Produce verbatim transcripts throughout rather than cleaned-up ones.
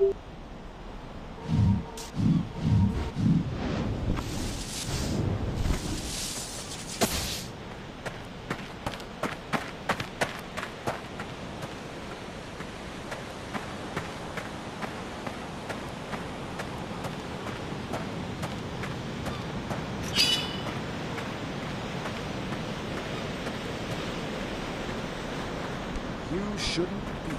You shouldn't be.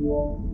Whoa.